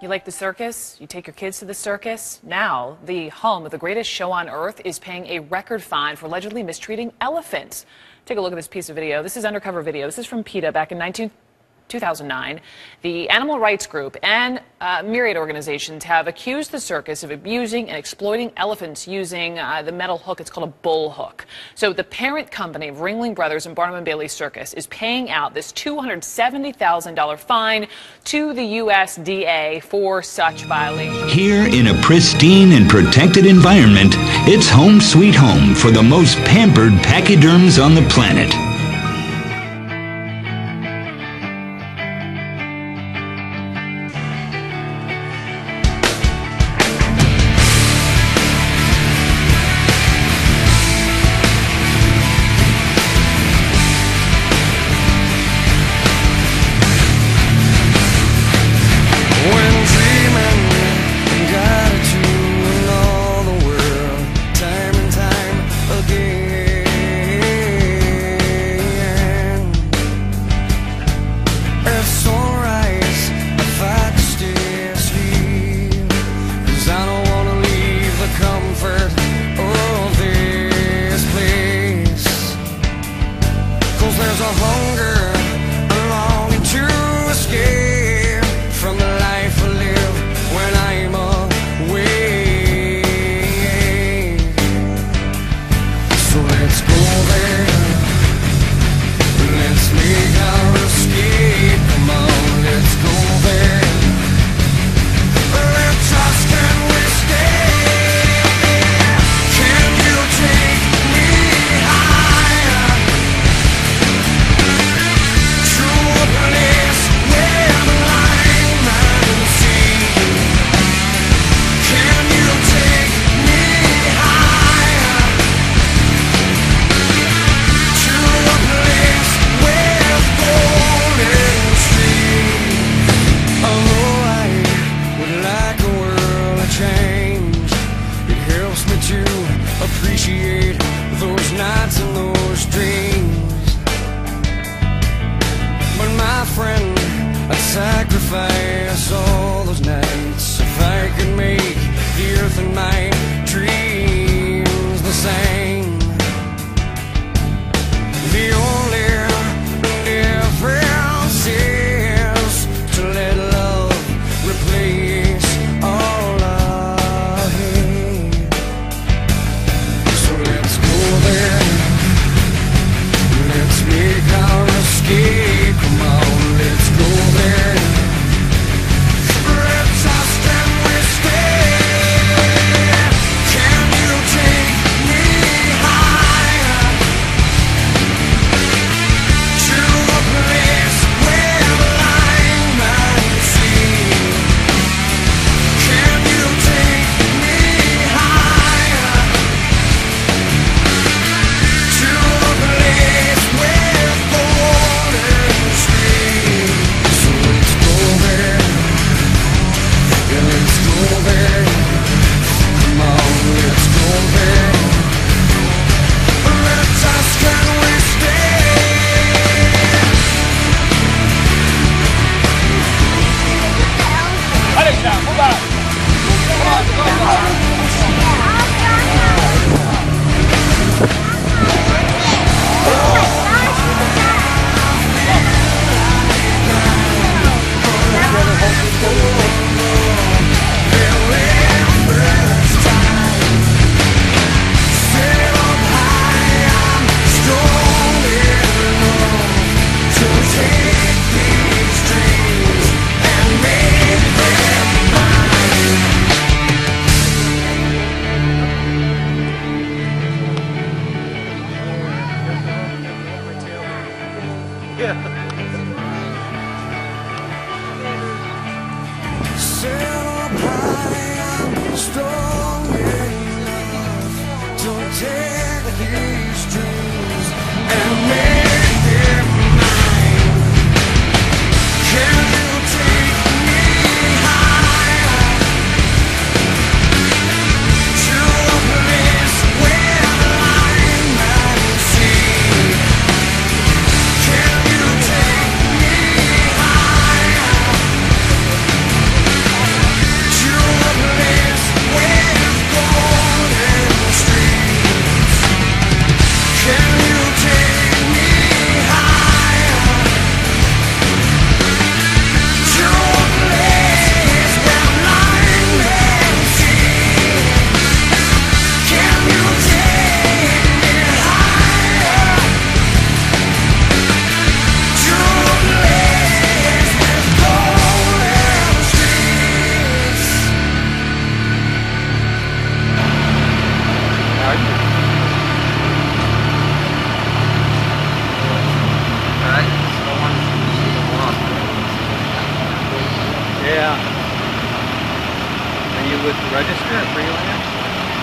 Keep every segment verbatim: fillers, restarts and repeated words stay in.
You like the circus? You take your kids to the circus? Now, the home of the greatest show on earth is paying a record fine for allegedly mistreating elephants. Take a look at this piece of video. This is undercover video. This is from PETA back in nineteen two thousand nine. The animal rights group and uh, myriad organizations have accused the circus of abusing and exploiting elephants using uh, the metal hook. It's called a bull hook. So the parent company of Ringling Brothers and Barnum and Bailey Circus is paying out this two hundred seventy thousand dollar fine to the U S D A for such violations. Here in a pristine and protected environment, it's home sweet home for the most pampered pachyderms on the planet.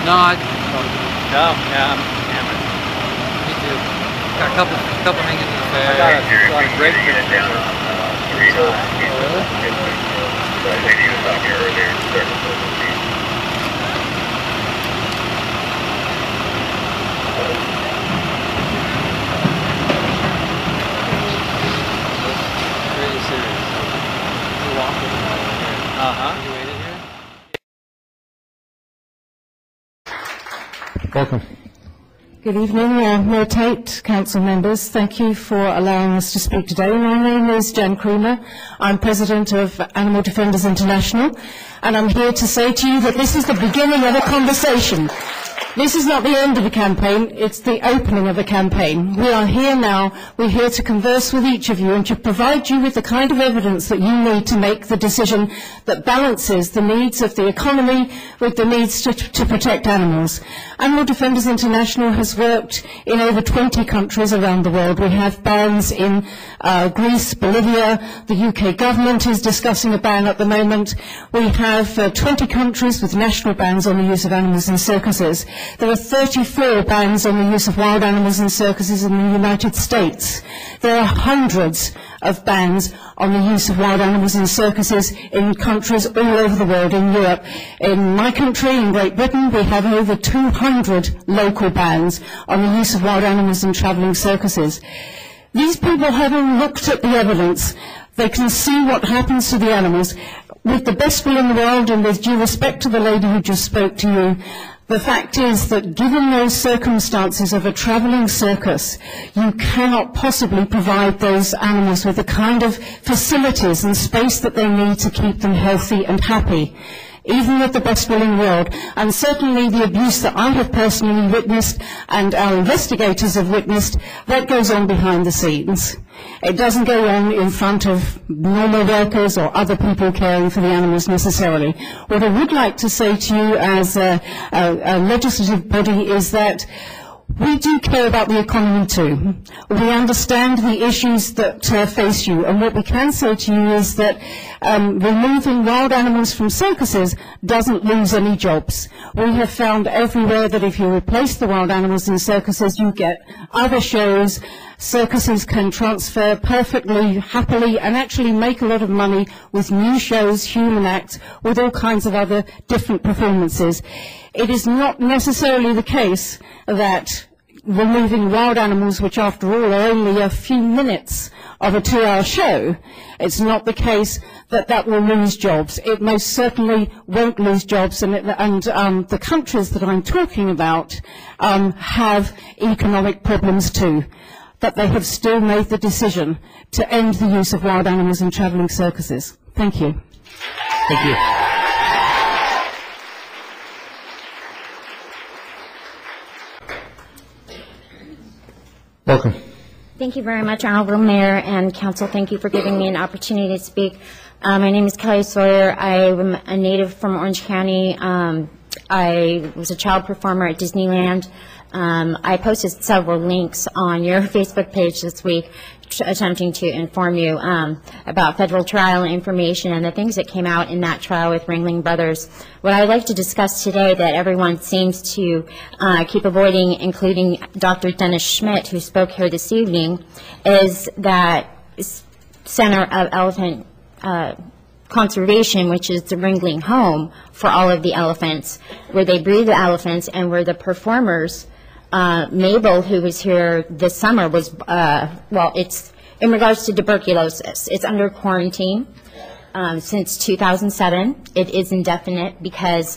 nod. No, yeah, I'm hammered. Me too. Got a couple, a couple hanging in the fair. I got a great minute down on three dollars. Really? I think he was out here earlier and started to see. Pretty serious. You walked in and out of here. Uh-huh. You waited here? Welcome. Good evening, uh, Mayor Tate, council members. Thank you for allowing us to speak today. My name is Jen Creamer. I'm president of Animal Defenders International, and I'm here to say to you that this is the beginning of a conversation. This is not the end of a campaign, it's the opening of a campaign. We are here now, we're here to converse with each of you and to provide you with the kind of evidence that you need to make the decision that balances the needs of the economy with the needs to, to protect animals. Animal Defenders International has worked in over twenty countries around the world. We have bans in uh, Greece, Bolivia, the U K government is discussing a ban at the moment. We have uh, twenty countries with national bans on the use of animals in circuses. There are thirty-four bans on the use of wild animals in circuses in the United States. There are hundreds of bans on the use of wild animals in circuses in countries all over the world, in Europe. In my country, in Great Britain, we have over two hundred local bans on the use of wild animals in travelling circuses. These people, having looked at the evidence, they can see what happens to the animals. With the best will in the world and with due respect to the lady who just spoke to you, the fact is that given those circumstances of a travelling circus, you cannot possibly provide those animals with the kind of facilities and space that they need to keep them healthy and happy, even with the best will in the world. And certainly the abuse that I have personally witnessed and our investigators have witnessed, that goes on behind the scenes. It doesn't go on in front of normal workers or other people caring for the animals necessarily. What I would like to say to you as a, a, a legislative body is that we do care about the economy too. We understand the issues that uh, face you, and what we can say to you is that um, removing wild animals from circuses doesn't lose any jobs. We have found everywhere that if you replace the wild animals in circuses, you get other shows. Circuses can transfer perfectly, happily, and actually make a lot of money with new shows, human acts, with all kinds of other different performances. It is not necessarily the case that removing wild animals, which after all are only a few minutes of a two-hour show, it's not the case that that will lose jobs. It most certainly won't lose jobs, and, it, and um, the countries that I'm talking about um, have economic problems too. But they have still made the decision to end the use of wild animals in travelling circuses. Thank you. Thank you. Welcome. Thank you very much, Honourable Mayor and Council. Thank you for giving me an opportunity to speak. Um, my name is Kelly Sawyer. I am a native from Orange County. Um, I was a child performer at Disneyland. Um, I posted several links on your Facebook page this week attempting to inform you um, about federal trial information and the things that came out in that trial with Ringling Brothers. What I'd like to discuss today that everyone seems to uh, keep avoiding, including Doctor Dennis Schmidt, who spoke here this evening, is that Center of Elephant uh, Conservation, which is the Ringling home for all of the elephants, where they breed the elephants and where the performers Uh, Mabel, who was here this summer, was, uh, well, it's in regards to tuberculosis. It's under quarantine um, since two thousand seven. It is indefinite because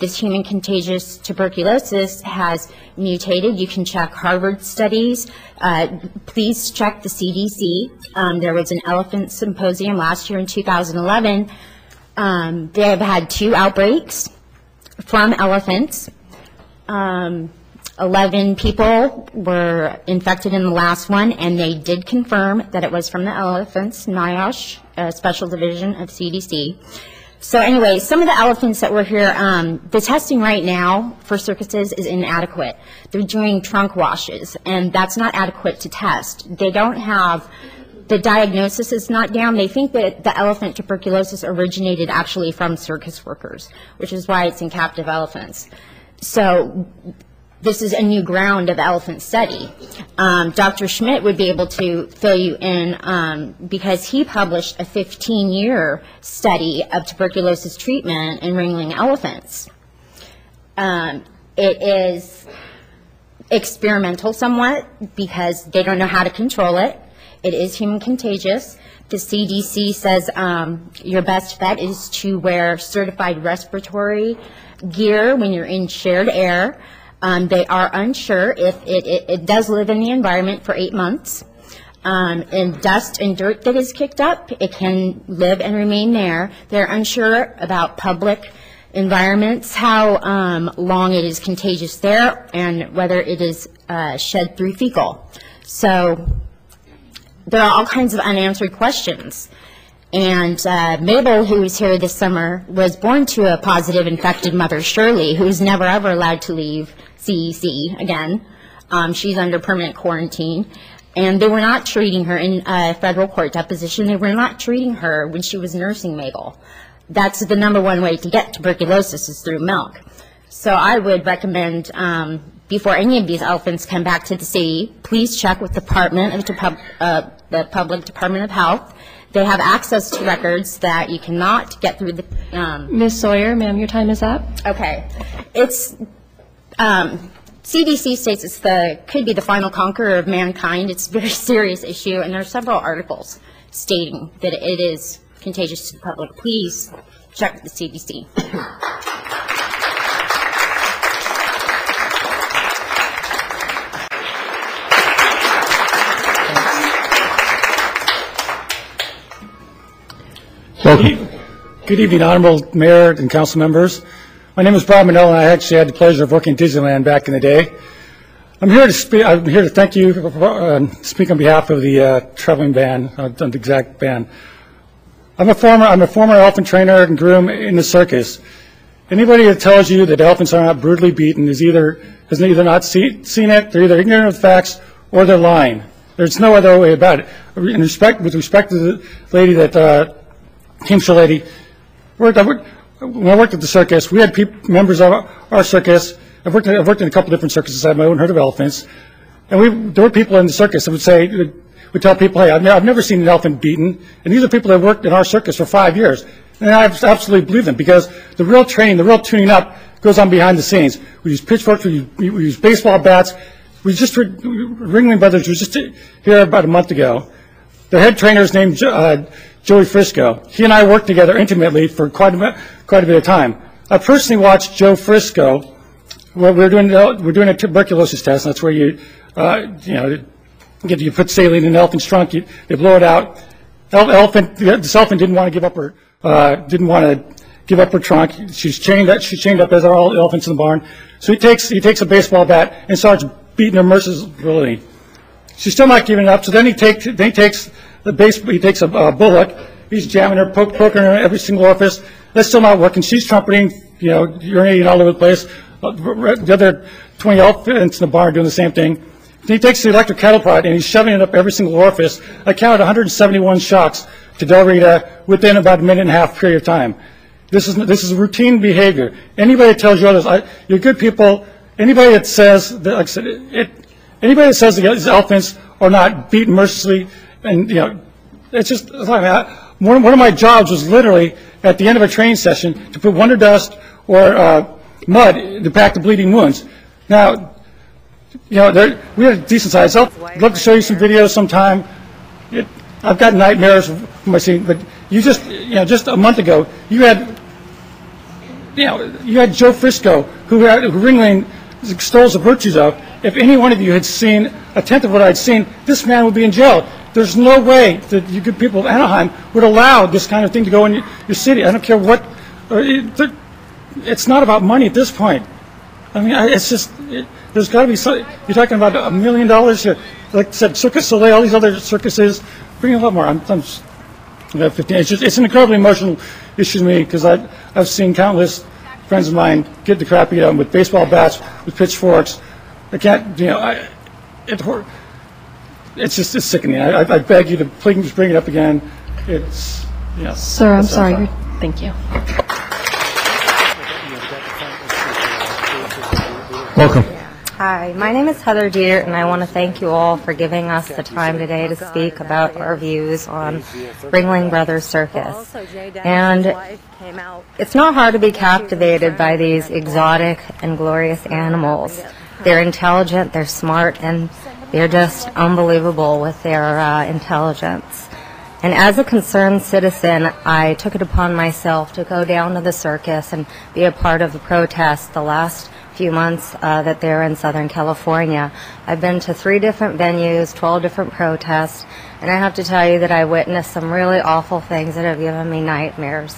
this human contagious tuberculosis has mutated. You can check Harvard studies. Uh, please check the C D C. Um, there was an elephant symposium last year in two thousand eleven. Um, they have had two outbreaks from elephants. Um, eleven people were infected in the last one, and they did confirm that it was from the elephants, NIOSH, a special division of C D C. So anyway, some of the elephants that were here, um, the testing right now for circuses is inadequate. They're doing trunk washes, and that's not adequate to test. They don't have, the diagnosis is not down. They think that the elephant tuberculosis originated actually from circus workers, which is why it's in captive elephants. So this is a new ground of elephant study. Um, Doctor Schmidt would be able to fill you in um, because he published a fifteen year study of tuberculosis treatment in ringling elephants. Um, it is experimental somewhat because they don't know how to control it. It is human contagious. The C D C says um, your best bet is to wear certified respiratory gear when you're in shared air. Um, they are unsure if it, it, it does live in the environment for eight months. Um, and dust and dirt that is kicked up, it can live and remain there. They're unsure about public environments, how um, long it is contagious there, and whether it is uh, shed through fecal. So there are all kinds of unanswered questions. And uh, Mabel, who was here this summer, was born to a positive infected mother, Shirley, who's never ever allowed to leave C E C again. Um, she's under permanent quarantine. And they were not treating her in a federal court deposition. They were not treating her when she was nursing Mabel. That's the number one way to get tuberculosis is through milk. So I would recommend um, before any of these elephants come back to the city, please check with the Department of Depub uh, the Public Department of Health. They have access to records that you cannot get through the... Um, Miz Sawyer, ma'am, your time is up. Okay. It's... Um, C D C states it's the could be the final conqueror of mankind. It's a very serious issue, and there are several articles stating that it is contagious to the public. Please check with the C D C. Welcome. Good evening, Honorable Mayor and Council members. My name is Brian Minnell, and I actually had the pleasure of working at Disneyland back in the day. I'm here to speak. I'm here to thank you for uh, speak on behalf of the uh, traveling band, uh, the exact band. I'm a former I'm a former elephant trainer and groom in the circus. Anybody that tells you that elephants are not brutally beaten is either has either not see, seen it, they're either ignorant of the facts, or they're lying. There's no other way about it. In respect, with respect to the lady that. Uh, Kimsha lady, worked, I worked, when I worked at the circus, we had people, members of our, our circus. I've worked, I've worked in a couple different circuses. I have my own herd of elephants, and we there were people in the circus that would say, would tell people, "Hey, I've, ne I've never seen an elephant beaten," and these are people that worked in our circus for five years, and I absolutely believe them because the real training, the real tuning up, goes on behind the scenes. We use pitchforks, we use, we use baseball bats. We just Ringling Brothers was just here about a month ago. Their head trainer is named uh, Joey Frisco. He and I worked together intimately for quite a, quite a bit of time. I personally watched Joe Frisco. Well, we were doing we're doing a tuberculosis test. And that's where you uh, you know get you put saline in an elephant's trunk. You, you blow it out. El elephant this elephant didn't want to give up her uh, didn't want to give up her trunk. She's chained that she's chained up as are all elephants in the barn. So he takes he takes a baseball bat and starts beating her mercilessly. She's still not giving up. So then he takes then he takes the base. He takes a uh, bullock. He's jamming her, poke, poking her in every single orifice. That's still not working. She's trumpeting, you know, urinating all over the place. Uh, the other twenty elephants in the barn are doing the same thing. Then he takes the electric cattle prod and he's shoving it up every single orifice. I counted one hundred seventy-one shocks to Del Rita within about a minute and a half period of time. This is this is routine behavior. Anybody that tells you others, I, you're good people. Anybody that says that, like I said, it. it Anybody that says these elephants are not beaten mercilessly, and you know, it's just it's like I, one, one of my jobs was literally at the end of a training session to put wonder dust or uh, mud to pack the bleeding wounds. Now, you know, there, we had a decent sized elephant. I'd love to show you some videos sometime. It, I've got nightmares from my scene, but you just you know, just a month ago, you had you know, you had Joe Frisco who had Ringling extols the virtues of. If any one of you had seen a tenth of what I'd seen, this man would be in jail. There's no way that you good people of Anaheim would allow this kind of thing to go in your, your city. I don't care what. It, it's not about money at this point. I mean, it's just it, there's got to be something. You're talking about a million dollars here. Like I said, Cirque Soleil, all these other circuses, bring a lot more. I'm, I'm, I'm fifteen. It's just it's an incredibly emotional issue to me because I've I've seen countless friends of mine get the crap beat out with baseball bats, with pitchforks. I can't, you know, I, it, it's just it's sickening. I, I beg you to please bring it up again. It's, you know, sir, I'm sorry. Thank you. Welcome. Hi, my name is Heather Dietert, and I want to thank you all for giving us the time today to speak about our views on Ringling Brothers Circus. And it's not hard to be captivated by these exotic and glorious animals. They're intelligent, they're smart, and they're just unbelievable with their uh, intelligence. And as a concerned citizen, I took it upon myself to go down to the circus and be a part of the protest the last few months uh, that they're in Southern California. I've been to three different venues, twelve different protests, and I have to tell you that I witnessed some really awful things that have given me nightmares.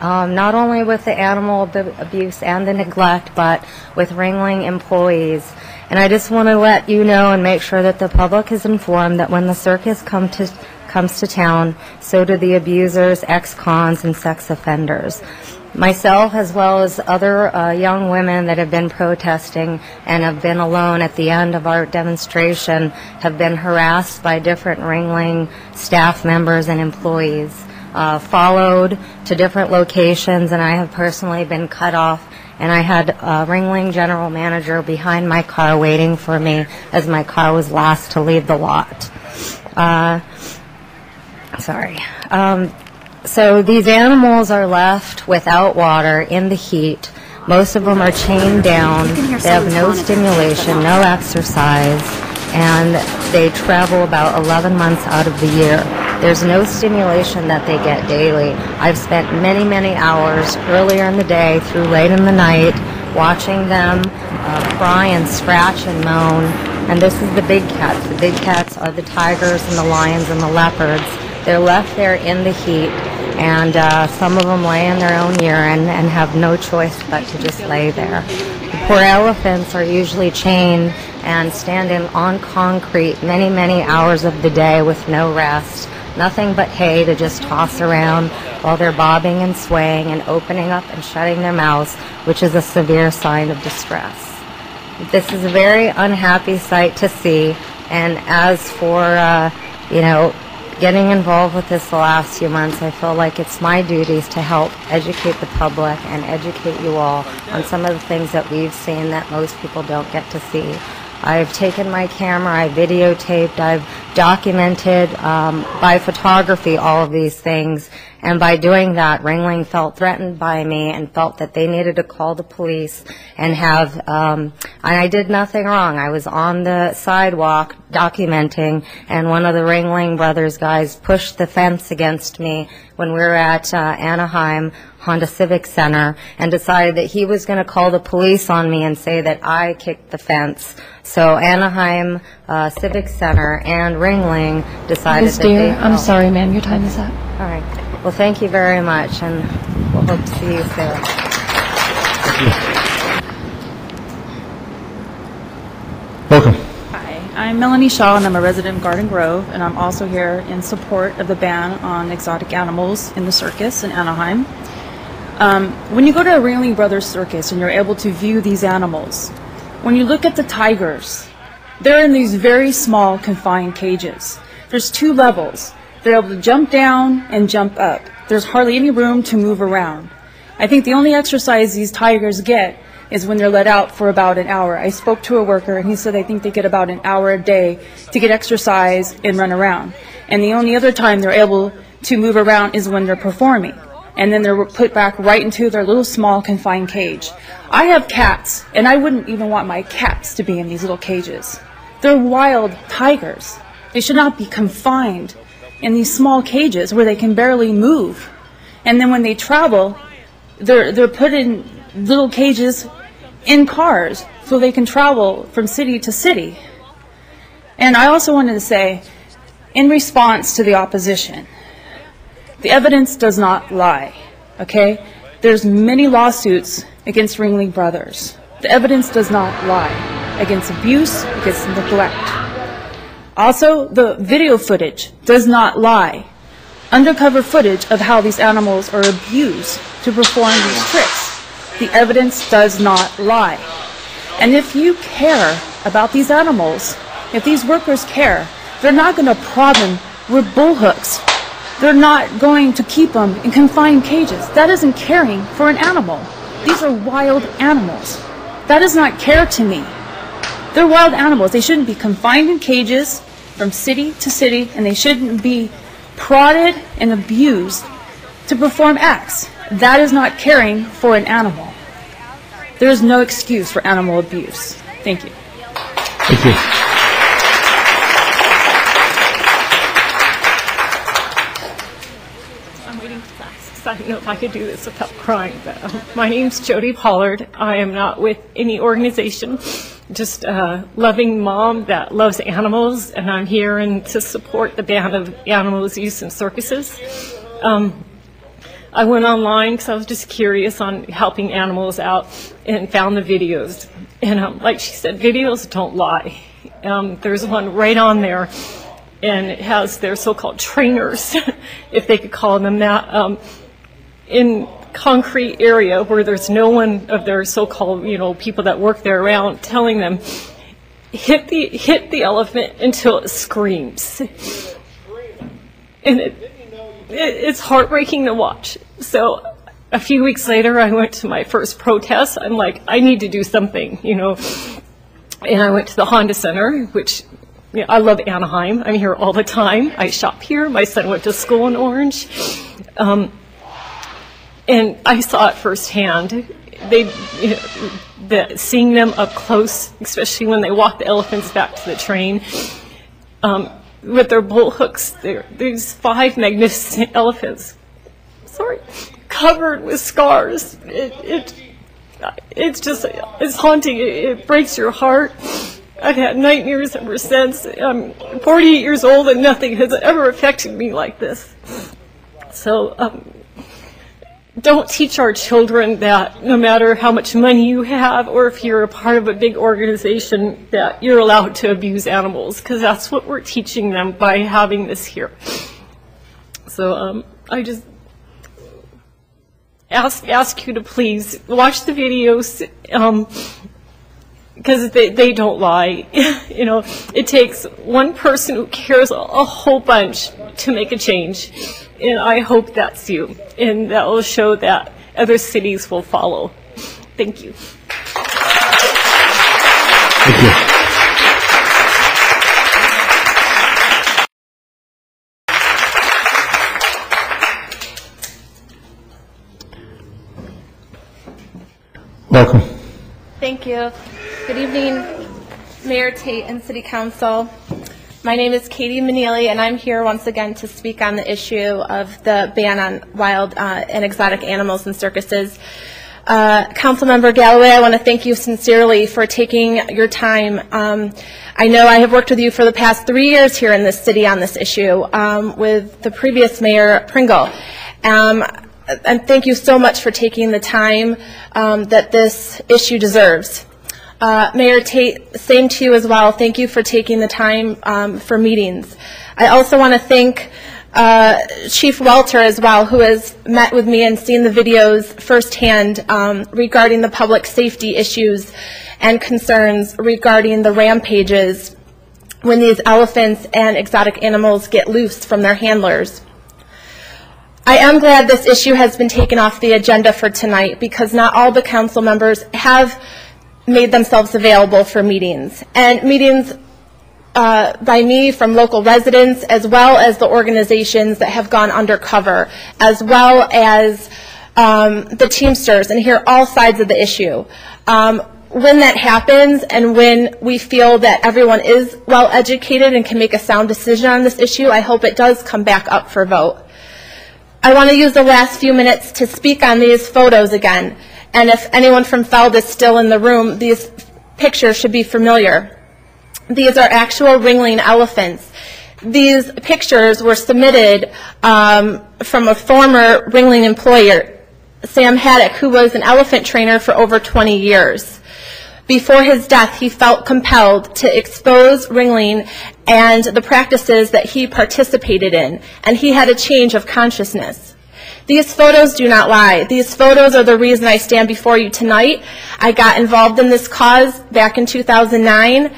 Um, not only with the animal ab- abuse and the neglect, but with Ringling employees. And I just want to let you know and make sure that the public is informed that when the circus come to, comes to town, so do the abusers, ex-cons, and sex offenders. Myself, as well as other uh, young women that have been protesting and have been alone at the end of our demonstration, have been harassed by different Ringling staff members and employees, uh, followed to different locations, and I have personally been cut off, and I had a Ringling general manager behind my car waiting for me as my car was last to leave the lot. Uh, sorry. Um, So these animals are left without water in the heat. Most of them are chained down. They have no stimulation, no exercise, and they travel about eleven months out of the year. There's no stimulation that they get daily. I've spent many, many hours earlier in the day through late in the night watching them uh, cry and scratch and moan. And this is the big cats. The big cats are the tigers and the lions and the leopards. They're left there in the heat, and uh, some of them lay in their own urine and have no choice but to just lay there. The poor elephants are usually chained and standing on concrete many, many hours of the day with no rest, nothing but hay to just toss around while they're bobbing and swaying and opening up and shutting their mouths, which is a severe sign of distress. This is a very unhappy sight to see, and as for, uh, you know, getting involved with this the last few months, I feel like it's my duties to help educate the public and educate you all on some of the things that we've seen that most people don't get to see. I've taken my camera, I've videotaped, I've documented um, by photography all of these things, and by doing that, Ringling felt threatened by me and felt that they needed to call the police and have, um, and I did nothing wrong. I was on the sidewalk documenting, and one of the Ringling Brothers guys pushed the fence against me when we were at uh, Anaheim Honda Civic Center, and decided that he was going to call the police on me and say that I kicked the fence. So Anaheim uh, Civic Center and Ringling decided Miz that Deer, they... I'm sorry, ma'am, your time is up. All right. Well, thank you very much, and we'll hope to see you soon. Thank you. Welcome. Hi, I'm Melanie Shaw, and I'm a resident of Garden Grove, and I'm also here in support of the ban on exotic animals in the circus in Anaheim. Um, when you go to a Ringling Brothers circus and you're able to view these animals, when you look at the tigers, they're in these very small confined cages. There's two levels. They're able to jump down and jump up. There's hardly any room to move around. I think the only exercise these tigers get is when they're let out for about an hour. I spoke to a worker and he said I think they get about an hour a day to get exercise and run around. And the only other time they're able to move around is when they're performing. And then they're put back right into their little small confined cage. I have cats, and I wouldn't even want my cats to be in these little cages. They're wild tigers. They should not be confined in these small cages where they can barely move. And then when they travel, they're, they're put in little cages in cars so they can travel from city to city. And I also wanted to say, in response to the opposition, the evidence does not lie, okay? There's many lawsuits against Ringling Brothers. The evidence does not lie against abuse, against neglect. Also, the video footage does not lie. Undercover footage of how these animals are abused to perform these tricks. The evidence does not lie. And if you care about these animals, if these workers care, they're not going to prod them with bullhooks. They're not going to keep them in confined cages. That isn't caring for an animal. These are wild animals. That is not care to me. They're wild animals. They shouldn't be confined in cages from city to city, and they shouldn't be prodded and abused to perform acts. That is not caring for an animal. There is no excuse for animal abuse. Thank you. Thank you. I'm waiting for class because I don't know if I could do this without crying. But, um, my name's Jody Pollard. I am not with any organization. Just a loving mom that loves animals, and I'm here and to support the ban of animal abuse in circuses. Um, I went online because I was just curious on helping animals out and found the videos. And um, like she said, videos don't lie. Um, there's one right on there, and it has their so-called trainers, if they could call them that, um, in concrete area where there's no one of their so-called, you know, people that work there around telling them, hit the, hit the elephant until it screams. And it, it's heartbreaking to watch. So a few weeks later, I went to my first protest. I'm like, I need to do something, you know. And I went to the Honda Center, which, you know, I love Anaheim. I'm here all the time. I shop here. My son went to school in Orange. Um, and I saw it firsthand. They, you know, the, seeing them up close, especially when they walk the elephants back to the train, um, with their bull hooks, these five magnificent elephants, sorry, covered with scars. It, it, it's just, it's haunting. It, it breaks your heart. I've had nightmares ever since. I'm forty-eight years old, and nothing has ever affected me like this. So um, don't teach our children that no matter how much money you have or if you're a part of a big organization that you're allowed to abuse animals, because that's what we're teaching them by having this here. So um, I just ask ask you to please watch the videos, because um, they, they don't lie. You know, it takes one person who cares a, a whole bunch to make a change. And I hope that's you, and that will show that other cities will follow. Thank you. Thank you. Welcome. Thank you. Good evening, Mayor Tate and City Council. My name is Katie Menealy, and I'm here once again to speak on the issue of the ban on wild uh, and exotic animals in circuses. Uh, Councilmember Galloway, I want to thank you sincerely for taking your time. Um, I know I have worked with you for the past three years here in this city on this issue um, with the previous Mayor Pringle. Um, and thank you so much for taking the time um, that this issue deserves. Uh, Mayor Tate, same to you as well. Thank you for taking the time um, for meetings. I also want to thank uh, Chief Welter as well, who has met with me and seen the videos firsthand um, regarding the public safety issues and concerns regarding the rampages when these elephants and exotic animals get loose from their handlers. I am glad this issue has been taken off the agenda for tonight, because not all the council members have made themselves available for meetings. And meetings uh, by me from local residents, as well as the organizations that have gone undercover, as well as um, the Teamsters, and hear all sides of the issue. Um, when that happens, and when we feel that everyone is well educated and can make a sound decision on this issue, I hope it does come back up for vote. I want to use the last few minutes to speak on these photos again. And if anyone from Feld is still in the room, these pictures should be familiar. These are actual ringling elephants. These pictures were submitted um, from a former ringling employer, Sam Haddock, who was an elephant trainer for over twenty years. Before his death, he felt compelled to expose ringling and the practices that he participated in, and he had a change of consciousness. These photos do not lie. These photos are the reason I stand before you tonight. I got involved in this cause back in two thousand nine.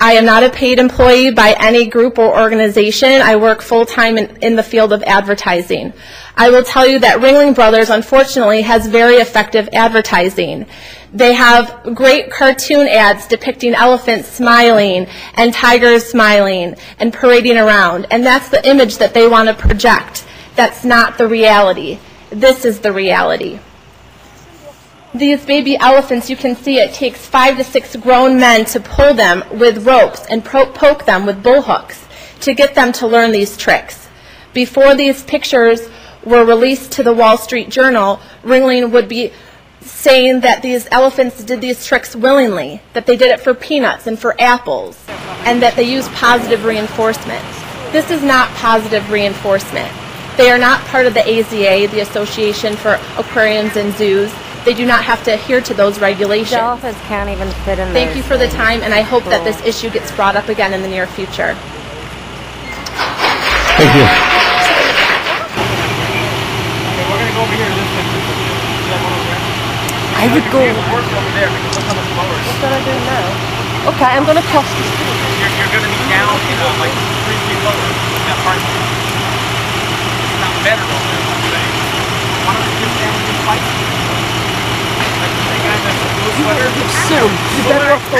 I am not a paid employee by any group or organization. I work full-time in, in the field of advertising. I will tell you that Ringling Brothers, unfortunately, has very effective advertising. They have great cartoon ads depicting elephants smiling and tigers smiling and parading around, and that's the image that they want to project. That's not the reality. This is the reality. These baby elephants, you can see it takes five to six grown men to pull them with ropes and pro poke them with bullhooks to get them to learn these tricks. Before these pictures were released to the Wall Street Journal, Ringling would be saying that these elephants did these tricks willingly, that they did it for peanuts and for apples, and that they used positive reinforcement. This is not positive reinforcement. They are not part of the A Z A, the Association for Aquariums and Zoos. They do not have to adhere to those regulations. Dolphins can't even fit in. Thank you for the time, and I hope that this issue gets brought up again in the near future. Thank you. I would go. What should I do now? Okay, I'm going to cross the street. You're, you're going to be down, you know, like three feet lower. That part. It's not better over there, I'm saying. Why don't you just have to fight? You better off the